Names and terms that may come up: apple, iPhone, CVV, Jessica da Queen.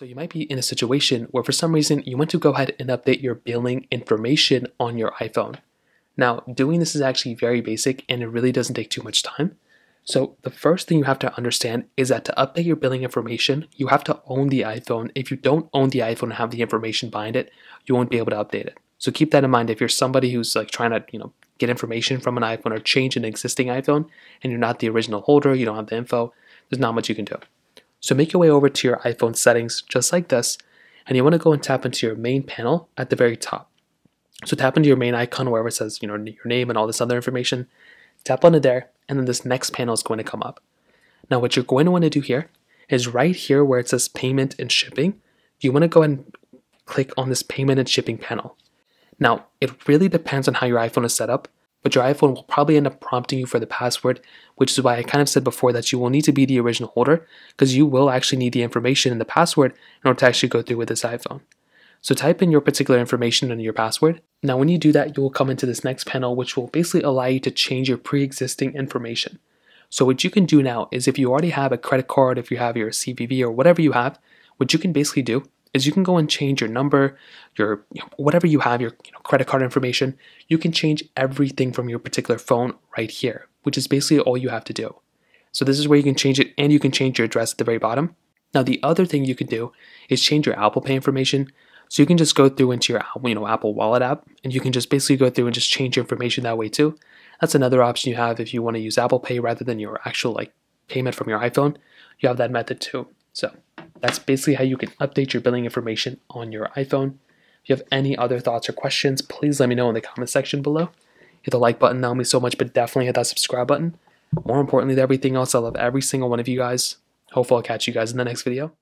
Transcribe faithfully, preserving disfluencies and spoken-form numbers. So you might be in a situation where for some reason you want to go ahead and update your billing information on your iPhone. Now, doing this is actually very basic and it really doesn't take too much time. So the first thing you have to understand is that to update your billing information, you have to own the iPhone. If you don't own the iPhone and have the information behind it, you won't be able to update it. So keep that in mind. If you're somebody who's like trying to, you know, get information from an iPhone or change an existing iPhone and you're not the original holder, you don't have the info, there's not much you can do. So make your way over to your iPhone settings just like this, and you want to go and tap into your main panel at the very top. So tap into your main icon wherever it says, you know, your name and all this other information. Tap onto there, and then this next panel is going to come up. Now what you're going to want to do here is right here where it says payment and shipping, you want to go ahead and click on this payment and shipping panel. Now it really depends on how your iPhone is set up, but your iPhone will probably end up prompting you for the password, which is why I kind of said before that you will need to be the original holder, because you will actually need the information and the password in order to actually go through with this iPhone. So type in your particular information and your password. Now when you do that, you will come into this next panel, which will basically allow you to change your pre-existing information. So what you can do now is if you already have a credit card, if you have your C V V or whatever you have, what you can basically do is you can go and change your number, your you know, whatever you have, your you know, credit card information. You can change everything from your particular phone right here, which is basically all you have to do. So this is where you can change it, and you can change your address at the very bottom. Now the other thing you can do is change your Apple Pay information. So you can just go through into your you know, Apple Wallet app, and you can just basically go through and just change your information that way too. That's another option you have if you want to use Apple Pay rather than your actual like payment from your iPhone. You have that method too. So that's basically how you can update your billing information on your iPhone. If you have any other thoughts or questions, please let me know in the comment section below. Hit the like button, that will mean so much, but definitely hit that subscribe button. More importantly than everything else, I love every single one of you guys. Hopefully I'll catch you guys in the next video.